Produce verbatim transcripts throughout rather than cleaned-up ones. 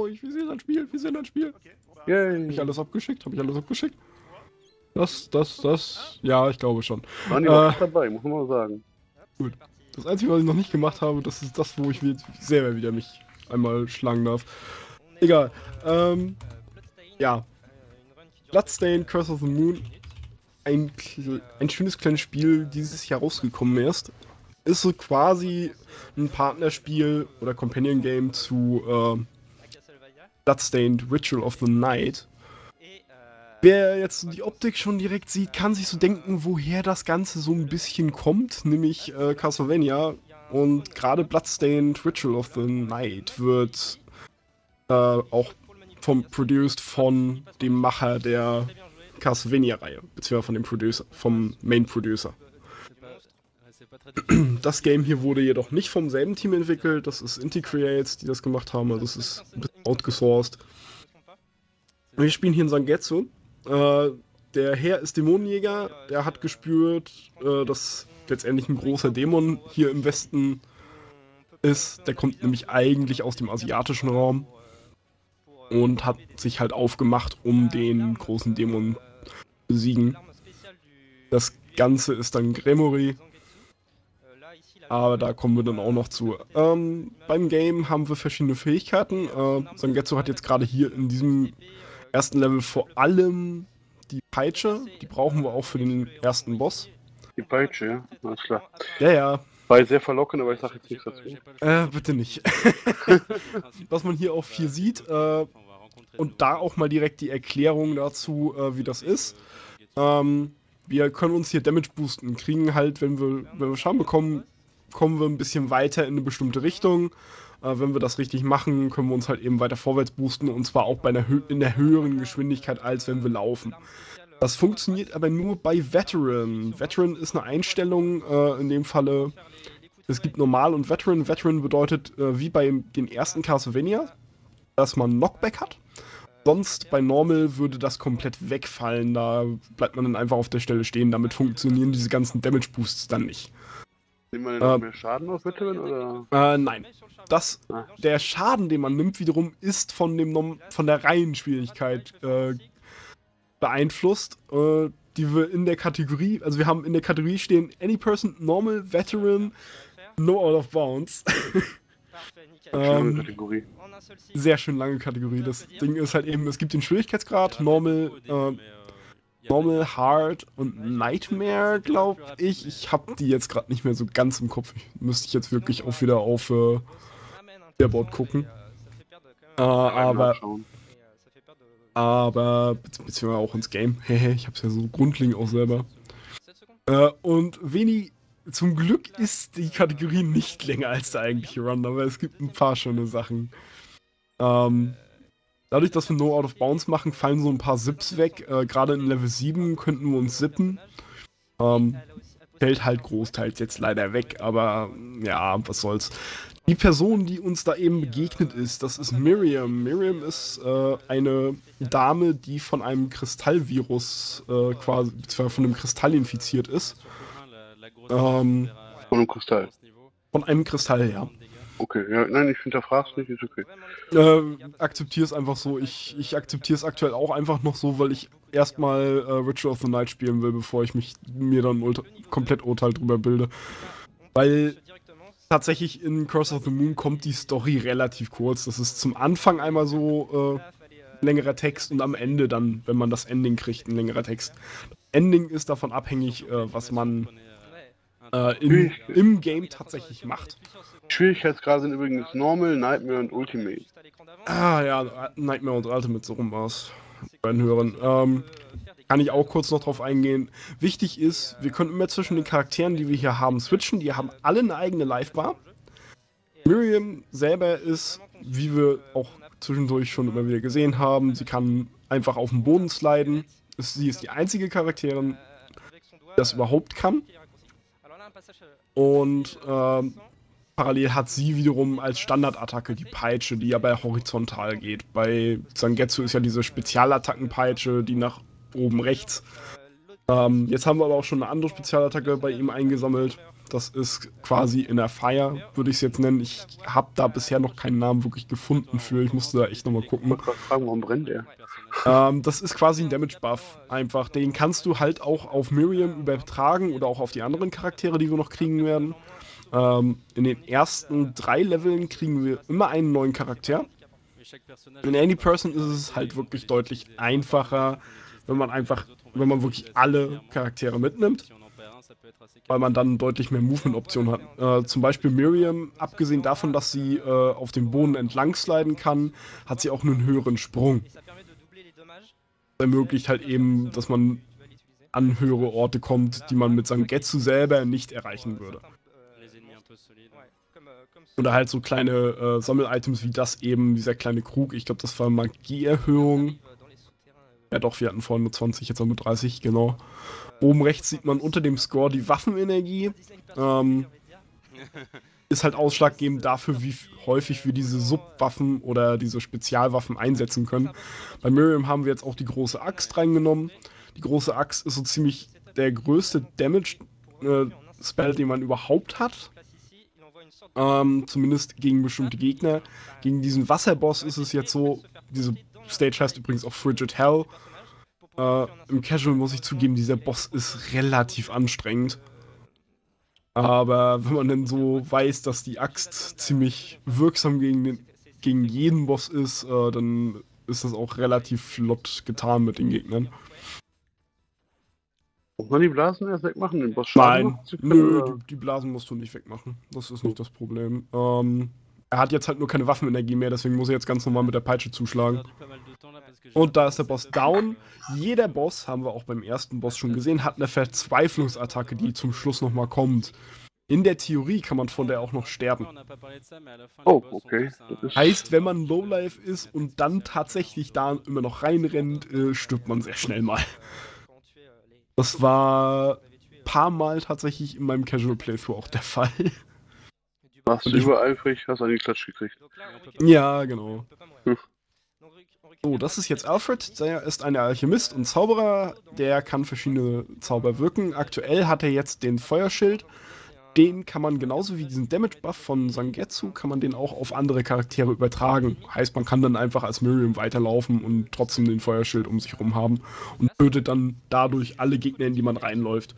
ruhig, wir sehen ein Spiel, wir sehen ein Spiel. Okay, yay. Hab ich alles abgeschickt? Hab ich alles abgeschickt? Das, das, das, ja, ich glaube schon. Waren die noch äh, dabei, muss man mal sagen. Gut. Das Einzige, was ich noch nicht gemacht habe, das ist das, wo ich mir selber wieder mich einmal schlagen darf. Egal, ähm, ja. Bloodstained Curse of the Moon, ein, ein schönes kleines Spiel, dieses Jahr rausgekommen ist. Ist so quasi ein Partnerspiel oder Companion Game zu äh, Bloodstained Ritual of the Night. Wer jetzt die Optik schon direkt sieht, kann sich so denken, woher das Ganze so ein bisschen kommt, nämlich äh, Castlevania. Und gerade Bloodstained Ritual of the Night wird äh, auch vom produced von dem Macher der Castlevania-Reihe, beziehungsweise von dem Producer, vom Main-Producer. Das Game hier wurde jedoch nicht vom selben Team entwickelt, das ist Inti Creates, die das gemacht haben, also es ist ein bisschen outgesourced. Wir spielen hier in Zangetsu. Äh, der Herr ist Dämonenjäger, der hat gespürt, äh, dass letztendlich ein großer Dämon hier im Westen ist. Der kommt nämlich eigentlich aus dem asiatischen Raum und hat sich halt aufgemacht, um den großen Dämon zu besiegen. Das Ganze ist dann Gremory. Aber da kommen wir dann auch noch zu. Ähm, beim Game haben wir verschiedene Fähigkeiten. Äh, Zangetsu hat jetzt gerade hier in diesem ersten Level vor allem die Peitsche. Die brauchen wir auch für den ersten Boss. Die Peitsche, ja? Alles klar. Ja, ja. War sehr verlockend, aber ich sage jetzt nichts dazu. Äh, bitte nicht. Was man hier auch viel sieht. Äh, und da auch mal direkt die Erklärung dazu, äh, wie das ist. Ähm, wir können uns hier Damage boosten. Kriegen halt, wenn wir, wenn wir Schaden bekommen, kommen wir ein bisschen weiter in eine bestimmte Richtung. Äh, wenn wir das richtig machen, können wir uns halt eben weiter vorwärts boosten, und zwar auch bei einer in der höheren Geschwindigkeit, als wenn wir laufen. Das funktioniert aber nur bei Veteran. Veteran ist eine Einstellung, äh, in dem Falle, es gibt Normal und Veteran. Veteran bedeutet, äh, wie bei den ersten Castlevania, dass man Knockback hat. Sonst bei Normal würde das komplett wegfallen, da bleibt man dann einfach auf der Stelle stehen. Damit funktionieren diese ganzen Damage Boosts dann nicht. Nimmt man denn noch äh, mehr Schaden auf Veteran, oder? Äh, nein. Das, ah. Der Schaden, den man nimmt, wiederum ist von, dem, von der Reihenschwierigkeit äh, beeinflusst, äh, die wir in der Kategorie, also wir haben in der Kategorie stehen Any Person, Normal, Veteran, No Out of Bounds. ähm, Kategorie. Sehr schön lange Kategorie. Das Ding ist halt eben, es gibt den Schwierigkeitsgrad, Normal, äh, Normal, Hard und Nightmare, glaube ich. Ich habe die jetzt gerade nicht mehr so ganz im Kopf. Ich müsste ich jetzt wirklich auch wieder auf äh, der Board gucken. Äh, aber, aber beziehungsweise auch ins Game. Ich habe es ja so grundlegend auch selber. Äh, und wenig, zum Glück ist die Kategorie nicht länger als der eigentliche Run, aber es gibt ein paar schöne Sachen. Ähm... Dadurch, dass wir No Out of Bounds machen, fallen so ein paar Sips weg. Äh, Gerade in Level sieben könnten wir uns sippen. Ähm, fällt halt großteils jetzt leider weg, aber ja, was soll's. Die Person, die uns da eben begegnet ist, das ist Miriam. Miriam ist äh, eine Dame, die von einem Kristallvirus, äh, quasi, zwar von einem Kristall infiziert ist. Ähm, von einem Kristall? Von einem Kristall, ja. Okay, ja, nein, ich hinterfrag's nicht, ist okay. Äh, akzeptier's einfach so. Ich, ich akzeptier's aktuell auch einfach noch so, weil ich erstmal äh, Ritual of the Night spielen will, bevor ich mich mir dann ultra, komplett Urteil drüber bilde. Weil tatsächlich in Curse of the Moon kommt die Story relativ kurz. Das ist zum Anfang einmal so äh, längerer Text und am Ende dann, wenn man das Ending kriegt, ein längerer Text. Das Ending ist davon abhängig, äh, was man äh, in, im Game tatsächlich macht. Schwierigkeitsgrade sind übrigens Normal, Nightmare und Ultimate. Ah ja, Nightmare und Ultimate, so rum war's. Bei den Hörern. Ähm, kann ich auch kurz noch drauf eingehen. Wichtig ist, wir können immer zwischen den Charakteren, die wir hier haben, switchen. Die haben alle eine eigene Livebar. Miriam selber ist, wie wir auch zwischendurch schon immer wieder gesehen haben, sie kann einfach auf den Boden sliden. Sie ist die einzige Charakterin, die das überhaupt kann. Und, ähm, parallel hat sie wiederum als Standardattacke die Peitsche, die aber horizontal geht. Bei Zangetsu ist ja diese Spezialattackenpeitsche, die nach oben rechts. Ähm, jetzt haben wir aber auch schon eine andere Spezialattacke bei ihm eingesammelt. Das ist quasi in der Fire, würde ich es jetzt nennen. Ich habe da bisher noch keinen Namen wirklich gefunden für. Ich musste da echt nochmal gucken. Ich wollte fragen, warum brennt der? Ähm, das ist quasi ein Damage-Buff einfach. Den kannst du halt auch auf Miriam übertragen oder auch auf die anderen Charaktere, die wir noch kriegen werden. Ähm, in den ersten drei Leveln kriegen wir immer einen neuen Charakter. In Any-Person ist es halt wirklich deutlich einfacher, wenn man einfach, wenn man wirklich alle Charaktere mitnimmt, weil man dann deutlich mehr Movement-Optionen hat. Äh, zum Beispiel Miriam, abgesehen davon, dass sie äh, auf dem Boden entlang sliden kann, hat sie auch einen höheren Sprung. Das ermöglicht halt eben, dass man an höhere Orte kommt, die man mit Zangetsu selber nicht erreichen würde. Oder halt so kleine äh, Sammel-Items wie das eben, dieser kleine Krug. Ich glaube, das war Magieerhöhung. Ja doch, wir hatten vorhin nur zwanzig, jetzt haben wir dreißig, genau. Oben rechts sieht man unter dem Score die Waffenenergie. Ähm, ist halt ausschlaggebend dafür, wie häufig wir diese Subwaffen oder diese Spezialwaffen einsetzen können. Bei Miriam haben wir jetzt auch die große Axt reingenommen. Die große Axt ist so ziemlich der größte Damage-Spell, äh, den man überhaupt hat. Ähm, zumindest gegen bestimmte Gegner. Gegen diesen Wasserboss ist es jetzt so, diese Stage heißt übrigens auch Frigid Hell. Äh, Im Casual muss ich zugeben, dieser Boss ist relativ anstrengend. Aber wenn man dann so weiß, dass die Axt ziemlich wirksam gegen, den, gegen jeden Boss ist, äh, dann ist das auch relativ flott getan mit den Gegnern. Muss man die Blasen erst wegmachen, den Boss schaden? Nein, nö, die, die Blasen musst du nicht wegmachen. Das ist nicht das Problem. Ähm, er hat jetzt halt nur keine Waffenenergie mehr, deswegen muss er jetzt ganz normal mit der Peitsche zuschlagen. Und da ist der Boss down. Jeder Boss, haben wir auch beim ersten Boss schon gesehen, hat eine Verzweiflungsattacke, die zum Schluss nochmal kommt. In der Theorie kann man von der auch noch sterben. Oh, okay. Heißt, wenn man Lowlife ist und dann tatsächlich da immer noch reinrennt, äh, stirbt man sehr schnell mal. Das war ein paar Mal tatsächlich in meinem Casual Playthrough auch der Fall. Warst du übereifrig, hast einen Klatsch gekriegt. Ja, genau. Hm. So, das ist jetzt Alfred. Der ist ein Alchemist und Zauberer. Der kann verschiedene Zauber wirken. Aktuell hat er jetzt den Feuerschild. Den kann man genauso wie diesen Damage-Buff von Zangetsu, kann man den auch auf andere Charaktere übertragen. Heißt, man kann dann einfach als Miriam weiterlaufen und trotzdem den Feuerschild um sich rum haben und tötet dann dadurch alle Gegner, in die man reinläuft.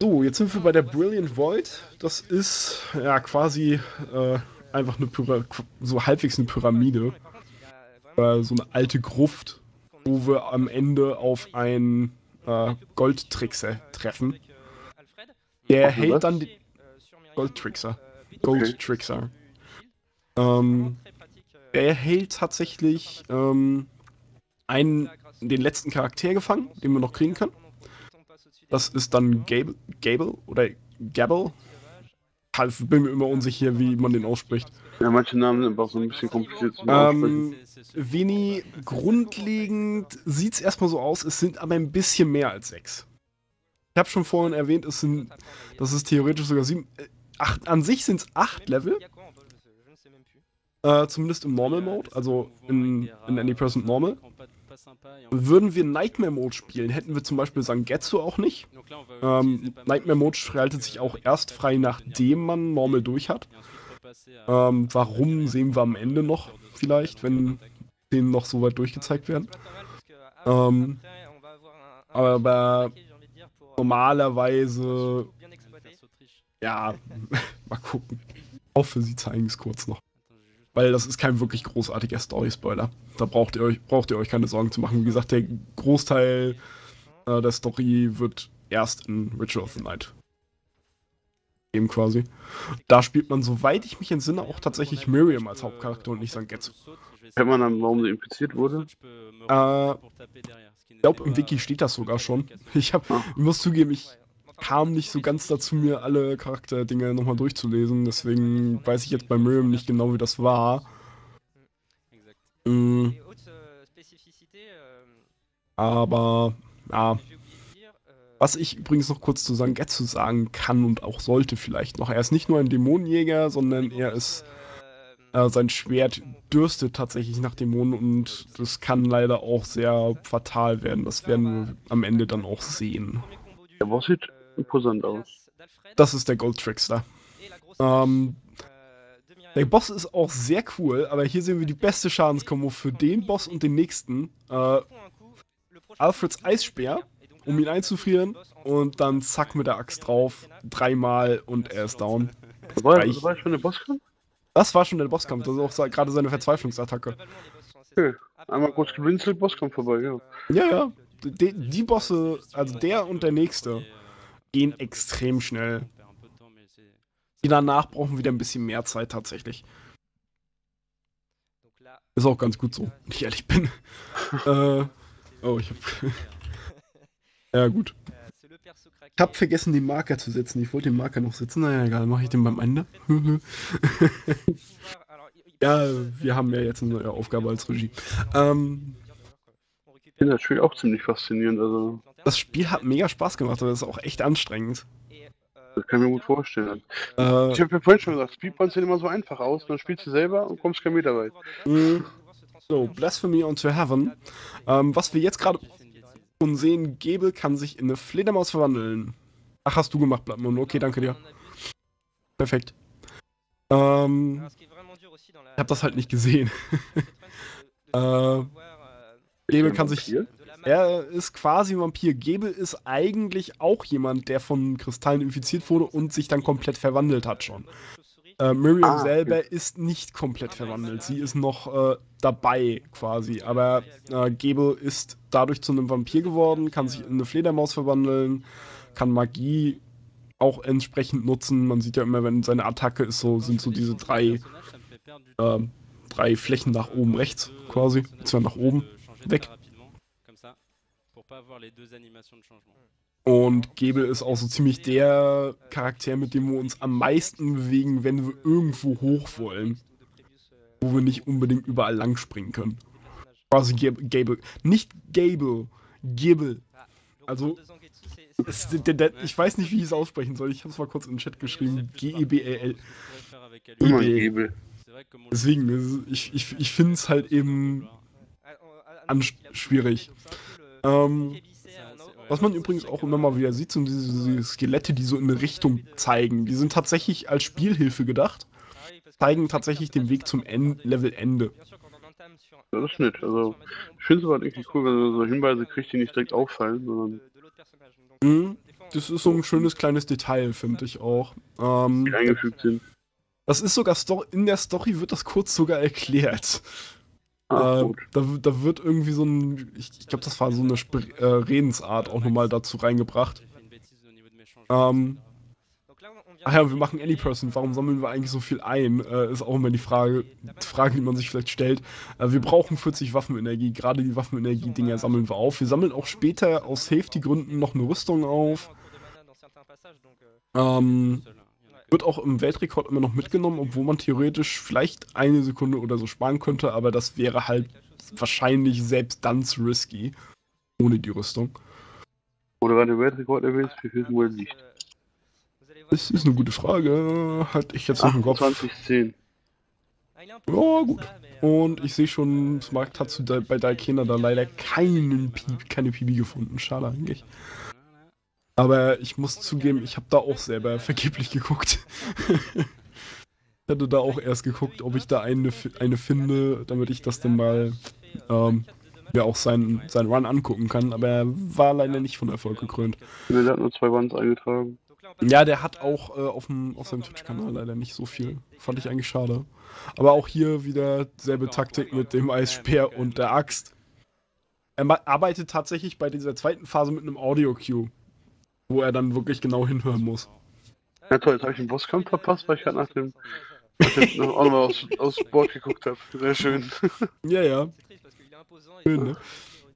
So, jetzt sind wir bei der Brilliant Void. Das ist ja quasi äh, einfach eine Pyra- so halbwegs eine Pyramide. Äh, so eine alte Gruft, wo wir am Ende auf einen äh, Gold Trickster treffen. Der hält dann die... Gold Trickster. Gold okay. Trickster. Ähm, der hält tatsächlich ähm, einen, den letzten Charakter gefangen, den wir noch kriegen können. Das ist dann Gable, Gable oder Gable. Ich bin mir immer unsicher, wie man den ausspricht. Ja, manche Namen sind auch so ein bisschen kompliziert zu aussprechen. Ähm, Vini, grundlegend sieht es erstmal so aus, es sind aber ein bisschen mehr als sechs. Ich habe schon vorhin erwähnt, es sind, das ist theoretisch sogar sieben, äh, acht, an sich sind es acht Level, äh, zumindest im Normal Mode, also in, in Any-Person Normal. Würden wir Nightmare Mode spielen, hätten wir zum Beispiel Zangetsu auch nicht. Ähm, Nightmare Mode schaltet sich auch erst frei, nachdem man Normal durch hat. Ähm, warum sehen wir am Ende noch vielleicht, wenn denen noch so weit durchgezeigt werden. Ähm, aber... Normalerweise, ja, mal gucken. Ich hoffe, sie zeigen es kurz noch. Weil das ist kein wirklich großartiger Story-Spoiler. Da braucht ihr, euch, braucht ihr euch keine Sorgen zu machen. Wie gesagt, der Großteil äh, der Story wird erst in Ritual of the Night. Eben quasi. Da spielt man, soweit ich mich entsinne, auch tatsächlich Miriam als Hauptcharakter und nicht Zangetsu. Wenn man dann, warum sie infiziert wurde? Äh, ich glaube, im Wiki steht das sogar schon. Ich, hab, ich muss zugeben, ich kam nicht so ganz dazu, mir alle Charakterdinger nochmal durchzulesen. Deswegen weiß ich jetzt bei Miriam nicht genau, wie das war. Äh, aber, ja. Was ich übrigens noch kurz zu Zangetsu sagen kann und auch sollte vielleicht noch. Er ist nicht nur ein Dämonenjäger, sondern er ist... Äh, sein Schwert dürstet tatsächlich nach Dämonen und das kann leider auch sehr fatal werden. Das werden wir am Ende dann auch sehen. Der Boss sieht imposant aus. Das ist der Gold Trickster. Ähm, der Boss ist auch sehr cool, aber hier sehen wir die beste Schadenskombo für den Boss und den nächsten. Äh, Alfreds Eisspeer, um ihn einzufrieren, und dann zack mit der Axt drauf, dreimal und er ist down. Das war, das war schon der Bosskampf? Das war schon der Bosskampf, das ist auch gerade seine Verzweiflungsattacke. Okay. Einmal kurz gewinzelt, Bosskampf vorbei, ja. Ja, ja. Die, die Bosse, also der und der nächste, gehen extrem schnell. Die danach brauchen wieder ein bisschen mehr Zeit tatsächlich. Ist auch ganz gut so, wenn ich ehrlich bin. äh, oh, ich hab... ja, gut. Ich hab vergessen, den Marker zu setzen. Ich wollte den Marker noch setzen. Naja, egal, mache ich den beim Ende. Ja, wir haben ja jetzt eine neue Aufgabe als Regie. Ähm... Ich finde das Spiel auch ziemlich faszinierend. Also. Das Spiel hat mega Spaß gemacht, aber das ist auch echt anstrengend. Das kann ich mir gut vorstellen. Äh, ich habe ja vorhin schon gesagt, Speedruns sehen immer so einfach aus, dann spielst du selber und kommst kein Meter weit. So, Blasphemy onto Heaven. Ähm, was wir jetzt gerade schon sehen, Gable kann sich in eine Fledermaus verwandeln. Ach, hast du gemacht, Blattmund. Okay, danke dir. Perfekt. Ähm, ich habe das halt nicht gesehen. äh... Gable kann sich. Er ist quasi ein Vampir. Gable ist eigentlich auch jemand, der von Kristallen infiziert wurde und sich dann komplett verwandelt hat schon. Äh, Miriam ah, selber okay. ist nicht komplett verwandelt. Sie ist noch äh, dabei quasi. Aber äh, Gable ist dadurch zu einem Vampir geworden, kann sich in eine Fledermaus verwandeln, kann Magie auch entsprechend nutzen. Man sieht ja immer, wenn seine Attacke ist, so sind so diese drei, äh, drei Flächen nach oben rechts quasi. Zwar nach oben. Weg. Und Gable ist auch so ziemlich der Charakter, mit dem wir uns am meisten bewegen, wenn wir irgendwo hoch wollen, wo wir nicht unbedingt überall lang springen können. Quasi Gable. Nicht Gable, Gable. Also, es, der, der, ich weiß nicht, wie ich es aussprechen soll. Ich habe es mal kurz in den Chat geschrieben. G E B L L. Gable. Deswegen, ich, ich, ich finde es halt eben schwierig. Ähm, was man übrigens auch immer mal wieder sieht, sind diese, diese Skelette, die so in eine Richtung zeigen. Die sind tatsächlich als Spielhilfe gedacht, zeigen tatsächlich den Weg zum Levelende. Ja, das ist nett. Also, ich finde es aber wirklich cool, wenn man so Hinweise kriegt, die nicht direkt auffallen, sondern... Mhm, das ist so ein schönes kleines Detail, finde ich auch. Ähm, die eingefügt sind. Das ist sogar, Sto- in der Story wird das kurz sogar erklärt. Ah, äh, da, da wird irgendwie so ein, ich, ich glaube, das war so eine Sp äh, Redensart auch nochmal dazu reingebracht. Ähm, ach ja, wir machen Anyperson, warum sammeln wir eigentlich so viel ein? Äh, ist auch immer die Frage, die Frage, die man sich vielleicht stellt. Äh, wir brauchen vierzig Waffenenergie, gerade die Waffenenergie-Dinger sammeln wir auf. Wir sammeln auch später aus Safety-Gründen noch eine Rüstung auf. Ähm... Wird auch im Weltrekord immer noch mitgenommen, obwohl man theoretisch vielleicht eine Sekunde oder so sparen könnte, aber das wäre halt wahrscheinlich selbst dann zu risky. Ohne die Rüstung. Oder war der Weltrekord erwähnt, wie viel wohl nicht? Das ist eine gute Frage. Hatte ich jetzt noch im Kopf. zwanzig zehn. Ja, gut. Und ich sehe schon, Smart hat zu, bei Daikena da leider keinen, keine P B gefunden. Schade eigentlich. Aber ich muss zugeben, ich habe da auch selber vergeblich geguckt. Ich hatte da auch erst geguckt, ob ich da eine, eine finde, damit ich das dann mal ähm, ja auch seinen sein Run angucken kann. Aber er war leider nicht von Erfolg gekrönt. Der hat nur zwei Runs eingetragen. Ja, der hat auch äh, auf, dem, auf seinem Twitch-Kanal leider nicht so viel. Fand ich eigentlich schade. Aber auch hier wieder selbe Taktik mit dem Eisspeer und der Axt. Er arbeitet tatsächlich bei dieser zweiten Phase mit einem Audio-Cue, wo er dann wirklich genau hinhören muss. Ja toll, jetzt habe ich den Bosskampf verpasst, weil ich gerade nach dem, nach dem auch nochmal aus, aus Bord geguckt habe. Sehr schön. Ja, ja. Schön, ne?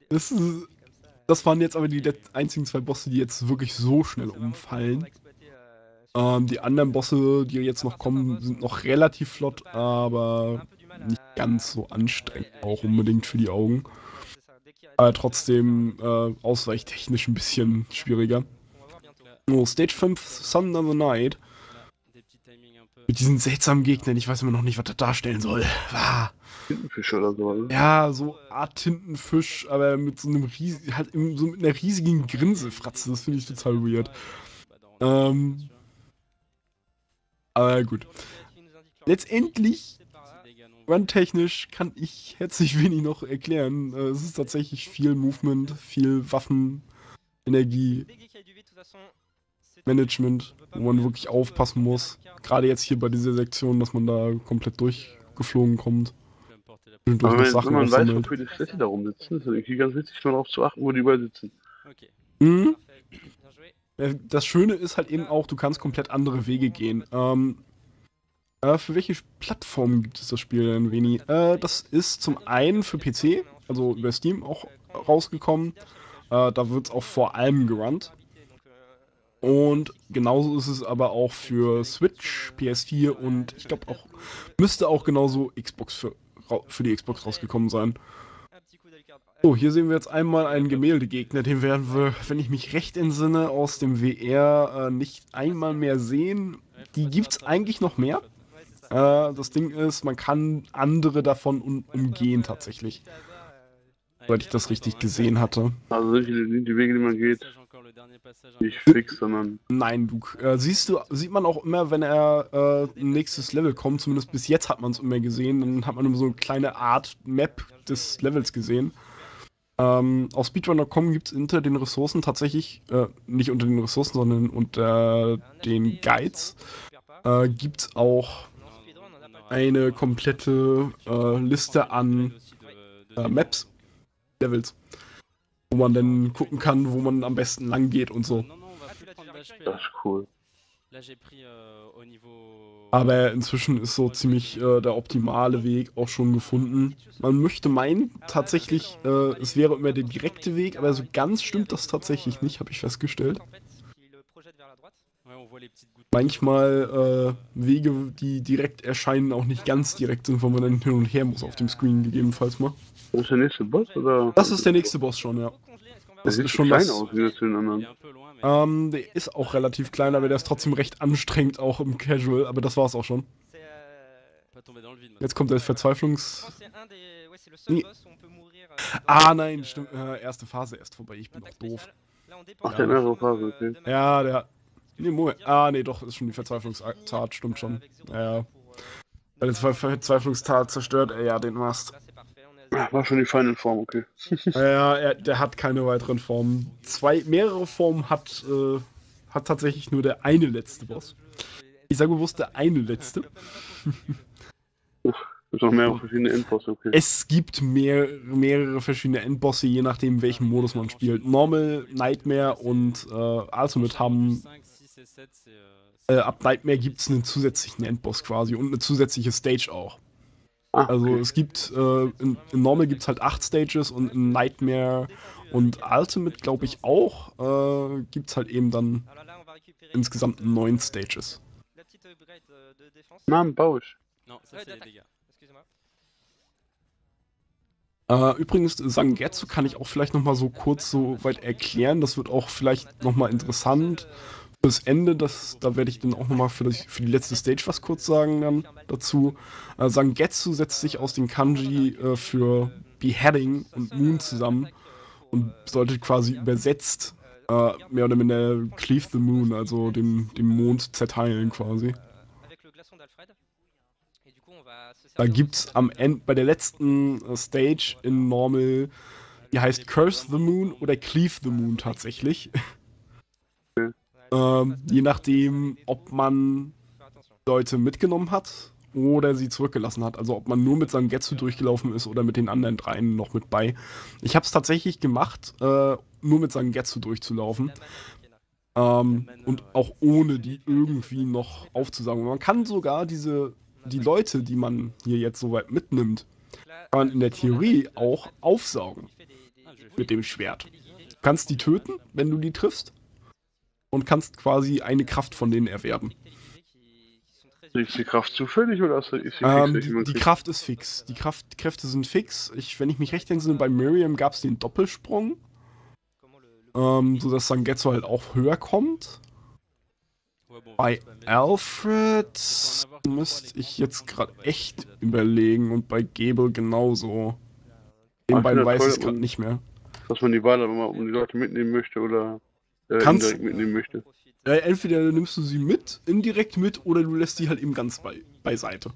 Das, ist, das waren jetzt aber die einzigen zwei Bosse, die jetzt wirklich so schnell umfallen. Ähm, die anderen Bosse, die jetzt noch kommen, sind noch relativ flott, aber nicht ganz so anstrengend auch unbedingt für die Augen. Aber trotzdem äh, ausweichtechnisch ein bisschen schwieriger. Oh, Stage fünf, Summon of the Night. Mit diesen seltsamen Gegnern, ich weiß immer noch nicht, was das darstellen soll. Ah. Tintenfisch oder so. Also. Ja, so Art Tintenfisch, aber mit so, einem riesigen, halt so mit einer riesigen Grinsefratze. Das finde ich total weird. Ähm, Aber gut. Letztendlich, run-technisch kann ich herzlich wenig noch erklären. Es ist tatsächlich viel Movement, viel Waffen, Energie, Management, wo man wirklich aufpassen muss. Gerade jetzt hier bei dieser Sektion, dass man da komplett durchgeflogen kommt. Durch Aber wenn, Sachen wenn man weiß, wofür die Städte da rumsitzen, ist es irgendwie ganz wichtig, schon darauf zu achten, wo die überall sitzen. Okay. Mhm. Das Schöne ist halt eben auch, du kannst komplett andere Wege gehen. Ähm, äh, für welche Plattformen gibt es das Spiel denn, Veni? Äh, das ist zum einen für P C, also über Steam auch rausgekommen. Äh, da wird es auch vor allem gerannt. Und genauso ist es aber auch für Switch, P S vier und ich glaube auch, müsste auch genauso Xbox für, für die Xbox rausgekommen sein. So, hier sehen wir jetzt einmal einen Gemäldegegner, den werden wir, wenn ich mich recht entsinne, aus dem W R äh, nicht einmal mehr sehen. Die gibt es eigentlich noch mehr. Äh, das Ding ist, man kann andere davon um umgehen tatsächlich. Weil ich das richtig gesehen hatte. Also nicht die Wege, die man geht. Nicht fix, sondern... Nein, du, äh, siehst du, sieht man auch immer, wenn er äh, nächstes Level kommt, zumindest bis jetzt hat man es immer gesehen, dann hat man immer so eine kleine Art Map des Levels gesehen. Ähm, auf speedrun Punkt com gibt es unter den Ressourcen tatsächlich, äh, nicht unter den Ressourcen, sondern unter den Guides, äh, gibt es auch eine komplette äh, Liste an äh, Maps, Levels, wo man dann gucken kann, wo man am besten lang geht und so. Das ist cool. Aber inzwischen ist so ziemlich äh, der optimale Weg auch schon gefunden. Man möchte meinen, tatsächlich, äh, es wäre immer der direkte Weg, aber so ganz stimmt das tatsächlich nicht, habe ich festgestellt. Manchmal äh, Wege, die direkt erscheinen, auch nicht ganz direkt sind, weil man dann hin und her muss auf dem Screen gegebenenfalls mal. Das ist der nächste Boss, oder? Das ist der nächste Boss schon, ja. Das, das sieht ist schon klein das, aus, wie das für den anderen. Ähm, der ist auch relativ klein, aber der ist trotzdem recht anstrengend, auch im Casual, aber das war's auch schon. Jetzt kommt der Verzweiflungs... Nee. Ah nein, stimmt, äh, erste Phase erst vorbei, ich bin doch doof. Ach, der mehrere Phase, okay. Ja, der... Nee, Moment. Ah, nee, doch, ist schon die Verzweiflungstat, stimmt schon. Ja. Weil die Verzweiflungstat zerstört, ey, ja, den Mast. War schon die feine Form, okay. Ja, er, der hat keine weiteren Formen. Zwei, mehrere Formen hat, äh, hat tatsächlich nur der eine letzte Boss. Ich sage bewusst der eine letzte. Es gibt noch mehrere verschiedene Endbosse, okay. Es gibt mehr, mehrere verschiedene Endbosse, je nachdem, welchen Modus man spielt. Normal, Nightmare und äh, Ultimate haben... Äh, ab Nightmare gibt es einen zusätzlichen Endboss quasi und eine zusätzliche Stage auch. Ah, okay. Also es gibt, äh, in, in Normal gibt es halt acht Stages und in Nightmare und Ultimate, glaube ich, auch, äh, gibt es halt eben dann insgesamt neun Stages. Namen Bausch. Uh, übrigens, Zangetsu kann ich auch vielleicht nochmal so kurz so weit erklären. Das wird auch vielleicht nochmal interessant fürs Ende. Das, da werde ich dann auch nochmal für, für die letzte Stage was kurz sagen dann dazu. Uh, Zangetsu setzt sich aus den Kanji uh, für Beheading und Moon zusammen und bedeutet quasi übersetzt uh, mehr oder minder Cleave the Moon, also den, den Mond zerteilen quasi. Da gibt's am Ende, bei der letzten äh, Stage in Normal, die heißt Curse the Moon oder Cleave the Moon tatsächlich. ähm, je nachdem, ob man Leute mitgenommen hat oder sie zurückgelassen hat. Also ob man nur mit seinem Getsu durchgelaufen ist oder mit den anderen dreien noch mit bei. Ich habe es tatsächlich gemacht, äh, nur mit seinem Getsu durchzulaufen. Ähm, und auch ohne die irgendwie noch aufzusagen. Man kann sogar diese... Die Leute, die man hier jetzt soweit mitnimmt, kann man in der Theorie auch aufsaugen mit dem Schwert. Du kannst die töten, wenn du die triffst, und kannst quasi eine Kraft von denen erwerben. Ist die Kraft zufällig oder ist die, ähm, die, die Kraft ist fix. Die Kraft, Kräfte sind fix. Ich, wenn ich mich recht entsinne, bei Miriam gab es den Doppelsprung, ähm, sodass Zangetsu halt auch höher kommt. Bei Alfred müsste ich jetzt gerade echt überlegen und bei Gable genauso. Den Ach, beiden weiß ich es gerade nicht mehr. Dass man die Wahl hat, wenn man die Leute mitnehmen möchte oder äh, direkt mitnehmen möchte. Ja, entweder nimmst du sie mit, indirekt mit, oder du lässt sie halt eben ganz bei, beiseite.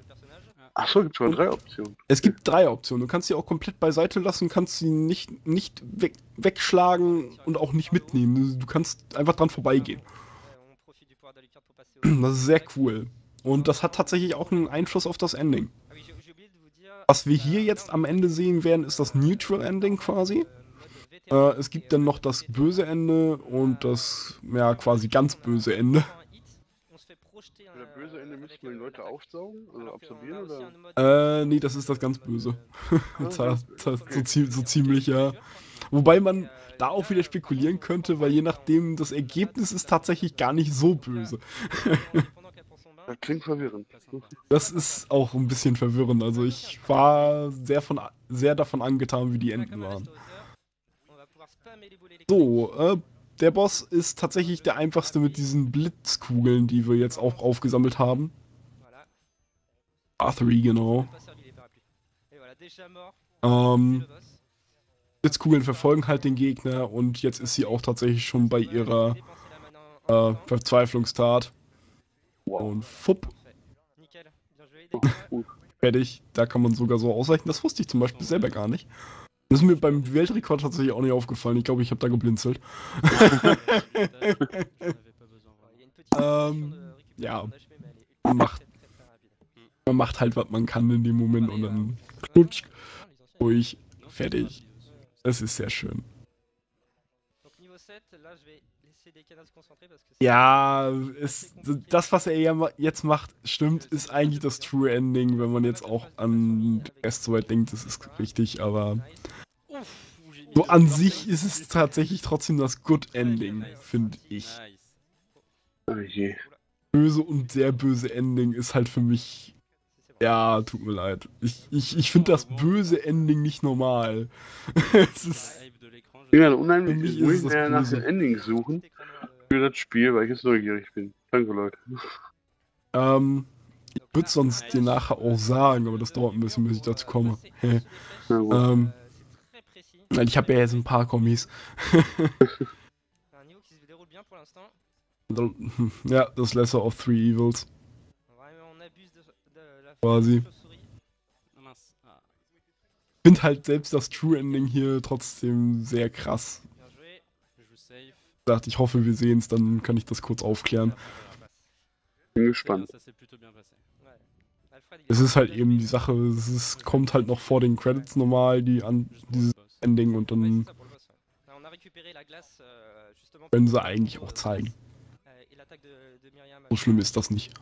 Achso, gibt es schon drei Optionen. Es gibt drei Optionen. Du kannst sie auch komplett beiseite lassen, kannst sie nicht, nicht weg, wegschlagen und auch nicht mitnehmen. Du kannst einfach dran vorbeigehen. Das ist sehr cool. Und das hat tatsächlich auch einen Einfluss auf das Ending. Was wir hier jetzt am Ende sehen werden, ist das Neutral Ending quasi. Äh, es gibt dann noch das böse Ende und das, ja, quasi ganz böse Ende. Für das böse Ende müssen wir die Leute aufsaugen, also absorbieren, oder? Äh, nee, das ist das ganz böse. das heißt, das heißt, so, zie so ziemlich, ja. Wobei man da auch wieder spekulieren könnte, weil je nachdem, das Ergebnis ist tatsächlich gar nicht so böse. Das klingt verwirrend. Das ist auch ein bisschen verwirrend, also ich war sehr, von, sehr davon angetan, wie die Enden waren. So, äh, der Boss ist tatsächlich der einfachste mit diesen Blitzkugeln, die wir jetzt auch aufgesammelt haben. R drei, genau. Ähm, Blitzkugeln verfolgen halt den Gegner und jetzt ist sie auch tatsächlich schon bei ihrer äh, Verzweiflungstat. Und fupp. Fertig. Da kann man sogar so ausweichen. Das wusste ich zum Beispiel selber gar nicht. Das ist mir beim Weltrekord tatsächlich auch nicht aufgefallen. Ich glaube, ich habe da geblinzelt. ähm, ja. Man macht, man macht halt, was man kann in dem Moment und dann klutsch, durch, fertig. Das ist sehr schön. Ja, es, das, was er jetzt macht, stimmt, ist eigentlich das True Ending, wenn man jetzt auch an den Rest so weit denkt, das ist richtig, aber so an sich ist es tatsächlich trotzdem das Good Ending, finde ich. Böse und sehr böse Ending ist halt für mich, ja, tut mir leid. Ich, ich, ich finde das böse Ending nicht normal. Es ist... Ich bin unheimlich ruhig mehr nach den Endings suchen für das Spiel, weil ich jetzt neugierig bin. Danke, Leute. Ähm, ich würde sonst dir nachher auch sagen, aber das dauert ein bisschen, bis ich dazu komme. ähm, ich habe ja jetzt ein paar Kommis. Ja, das Lesser of Three Evils. Quasi. Ich finde halt selbst das True Ending hier trotzdem sehr krass. Ich dachte, ich hoffe, wir sehen es, dann kann ich das kurz aufklären. Bin gespannt. Es ist halt eben die Sache, es ist, kommt halt noch vor den Credits normal, die an dieses Ending und dann können sie eigentlich auch zeigen. So schlimm ist das nicht.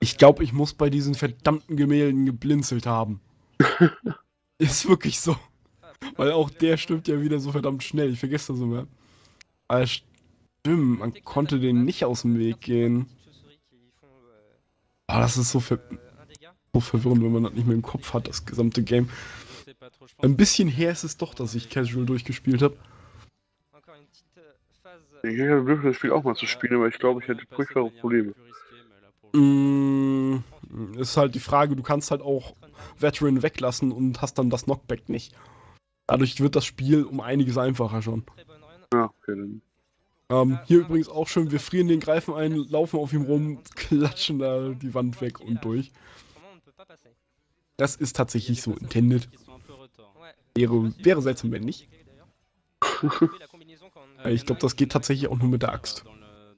Ich glaube, ich muss bei diesen verdammten Gemälden geblinzelt haben. Ist wirklich so. Weil auch der stimmt ja wieder so verdammt schnell. Ich vergesse das immer. Aber stimmt, man konnte den nicht aus dem Weg gehen. Ah, das ist so, ver so verwirrend, wenn man das nicht mehr im Kopf hat, das gesamte Game. Ein bisschen her ist es doch, dass ich Casual durchgespielt habe. Ich hätte Glück, das Spiel auch mal zu spielen, aber ich glaube, ich hätte furchtbare Probleme. Ist halt die Frage, du kannst halt auch Veteran weglassen und hast dann das Knockback nicht. Dadurch wird das Spiel um einiges einfacher schon. Ja, okay. Ähm, hier übrigens auch schön, wir frieren den Greifen ein, laufen auf ihm rum, klatschen da die Wand weg und durch. Das ist tatsächlich so intended. Wäre, wäre seltsam, wenn nicht. Ich glaube, das geht tatsächlich auch nur mit der Axt.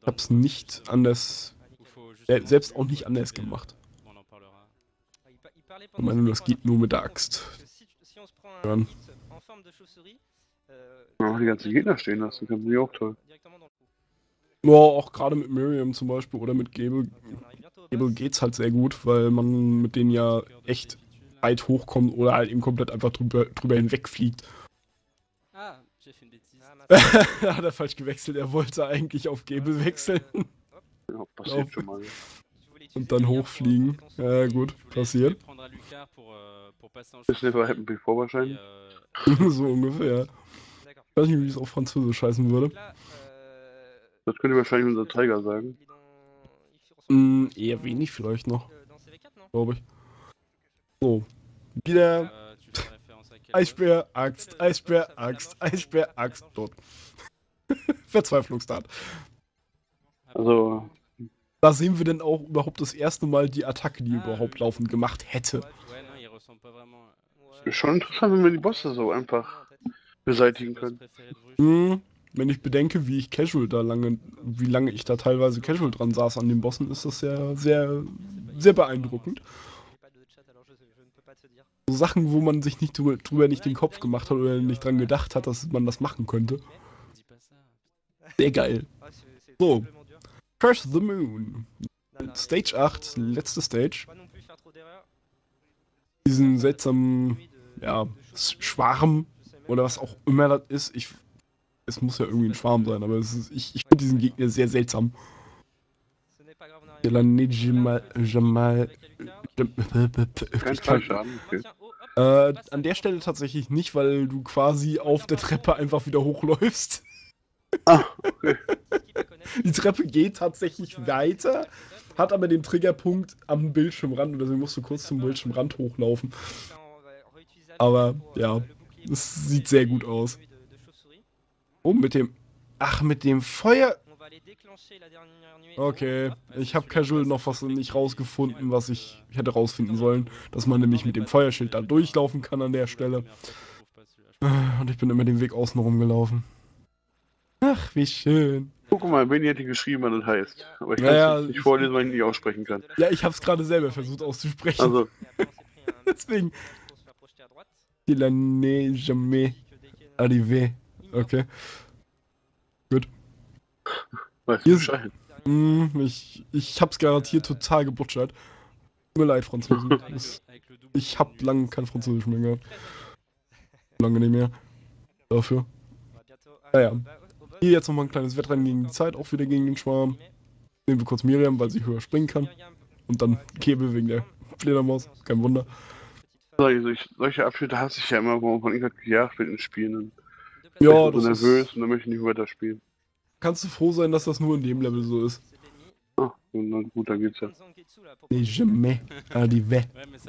Ich hab's nicht anders... Selbst auch nicht anders gemacht. Ich meine, das geht nur mit der Axt. Hören. Ja, die ganzen Gegner stehen lassen, das ist auch toll. Ja, auch gerade mit Miriam zum Beispiel oder mit Gable. Gable geht's halt sehr gut, weil man mit denen ja echt weit hochkommt oder halt eben komplett einfach drüber, drüber hinwegfliegt. Ah, hat er falsch gewechselt, er wollte eigentlich auf Gable wechseln. Ja, passiert schon mal. Und dann hochfliegen. Ja, gut, passiert. Bisschen verhappen before wahrscheinlich. So ungefähr. Ich weiß nicht, wie es auf Französisch heißen würde. Das könnte wahrscheinlich unser Tiger sagen. Mm, eher wenig vielleicht noch. Glaube ich. So. Wieder Eisbär, Axt, Eisbär, Axt, Eisbär, Axt, tot. Verzweiflungstat. Also. Da sehen wir denn auch überhaupt das erste Mal die Attacke, die überhaupt laufend gemacht hätte. Schon interessant, wenn wir die Bosse so einfach beseitigen können. Mhm. Wenn ich bedenke, wie ich Casual da lange, wie lange ich da teilweise Casual dran saß an den Bossen, ist das ja sehr, sehr beeindruckend. So Sachen, wo man sich nicht drüber, drüber nicht den Kopf gemacht hat oder nicht dran gedacht hat, dass man das machen könnte. Sehr geil. So. Curse the Moon. Stage acht, letzte Stage. Diesen seltsamen, ja, Schwarm oder was auch immer das ist. Ich, es muss ja irgendwie ein Schwarm sein, aber es ist, ich, ich finde diesen Gegner sehr seltsam. Äh, an der Stelle tatsächlich nicht, weil du quasi auf der Treppe einfach wieder hochläufst. Ah, okay. Die Treppe geht tatsächlich weiter, hat aber den Triggerpunkt am Bildschirmrand und deswegen musst du kurz zum Bildschirmrand hochlaufen. Aber ja, es sieht sehr gut aus. Oh, mit dem... Ach, mit dem Feuer... Okay, ich habe Casual noch was nicht rausgefunden, was ich hätte rausfinden sollen, dass man nämlich mit dem Feuerschild da durchlaufen kann an der Stelle. Und ich bin immer den Weg außen rumgelaufen. Ach, wie schön. Guck mal, Benny hat die geschrieben, was das heißt. Aber ich kann es naja, nicht vorlesen, weil ich nicht aussprechen kann. Ja, ich habe es gerade selber versucht auszusprechen. Also. Deswegen. Il n'est jamais arrivé. Okay. Gut. Weißt du Bescheid? Mm, ich, ich hab's garantiert total gebutschert. Tut mir leid, Franzosen. Ich hab lange kein Französisch mehr gehabt. Lange nicht mehr. Dafür. Naja. Hier jetzt nochmal ein kleines Wettrennen gegen die Zeit, auch wieder gegen den Schwarm. Nehmen wir kurz Miriam, weil sie höher springen kann. Und dann Gable wegen der Fledermaus. Kein Wunder. Solche Abschnitte hasse ich ja immer, wo man von irgendwas gejagt wird in Spielen. Ja, das ist... nervös und dann möchte ich nicht weiter spielen. Kannst du froh sein, dass das nur in dem Level so ist? Ach, na gut, dann geht's ja.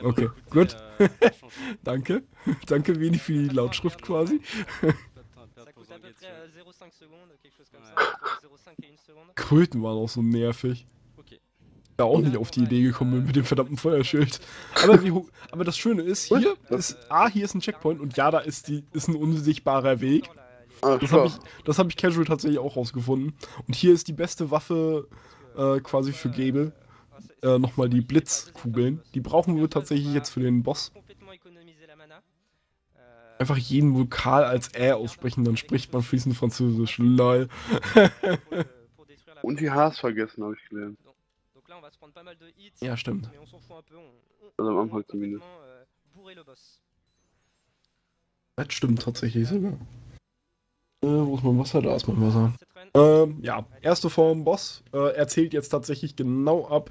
Okay, gut. Danke. Danke wenig für die Lautschrift quasi. Kröten waren auch so nervig. Da auch nicht auf die Idee gekommen bin mit dem verdammten Feuerschild. Aber, wie, aber das Schöne ist, hier ist, ah, hier ist ein Checkpoint und ja, da ist, die, ist ein unsichtbarer Weg. Das habe ich, hab ich Casual tatsächlich auch rausgefunden. Und hier ist die beste Waffe äh, quasi für Gable. Äh, nochmal die Blitzkugeln. Die brauchen wir tatsächlich jetzt für den Boss. Einfach jeden Vokal als Ä aussprechen, dann spricht man fließend Französisch. Lol. Und die H's vergessen, habe ich gelernt. Ja, stimmt. Also am Anfang zumindest. Das stimmt tatsächlich sogar. Äh, wo ist mein Wasser? Da ist mein Wasser. Ähm, ja, erste Form Boss. Äh, er zählt jetzt tatsächlich genau ab.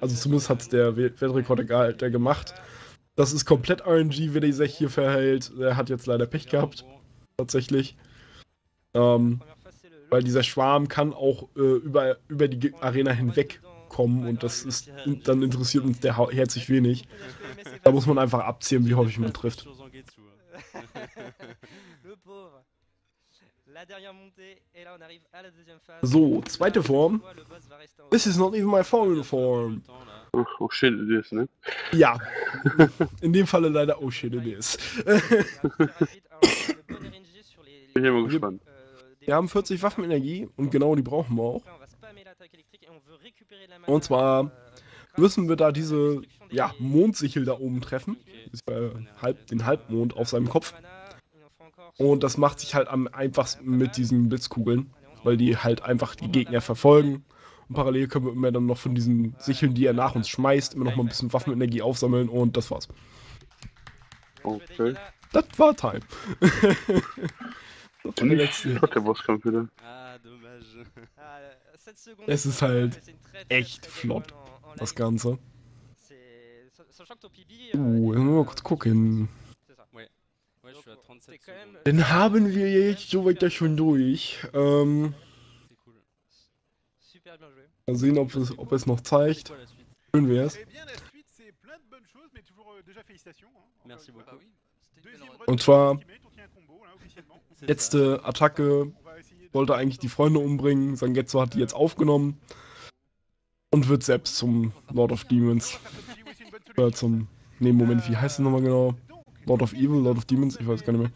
Also zumindest hat es der Weltrekorder gemacht. Das ist komplett R N G, wie der sich hier verhält. Er hat jetzt leider Pech gehabt. Tatsächlich. Ähm, weil dieser Schwarm kann auch äh, über, über die Arena hinweg kommen und das ist, dann interessiert uns der herzlich wenig. Da muss man einfach abziehen, wie häufig man trifft. So, zweite Form. This is not even my foreign form. Oh, oh shit it is, ne? Ja. In dem Falle leider oh shit it is. Bin ja mal gespannt. Wir haben vierzig Waffenenergie und genau die brauchen wir auch. Und zwar müssen wir da diese ja, Mondsichel da oben treffen. Den Halbmond auf seinem Kopf. Und das macht sich halt am einfachsten mit diesen Blitzkugeln, weil die halt einfach die Gegner verfolgen. Und parallel können wir immer dann noch von diesen Sicheln, die er nach uns schmeißt, immer noch mal ein bisschen Waffenenergie aufsammeln und das war's. Okay. Das war Time. Das war der letzte. Der Bosskampf wieder. Es ist halt echt flott, das Ganze. Uh, jetzt mal kurz gucken. Dann haben wir jetzt soweit ja schon durch. Ähm, mal sehen, ob es, ob es noch zeigt. Schön wär's. bonne chose, mais toujours euh, déjà félicitations. Hein, merci beaucoup. Bah oui, und zwar, letzte Attacke wollte eigentlich die Freunde umbringen, Zangetsu hat die jetzt aufgenommen und wird selbst zum Lord of Demons. Oder zum, ne Moment, wie heißt das nochmal genau? Lord of Evil, Lord of Demons, ich weiß gar nicht mehr.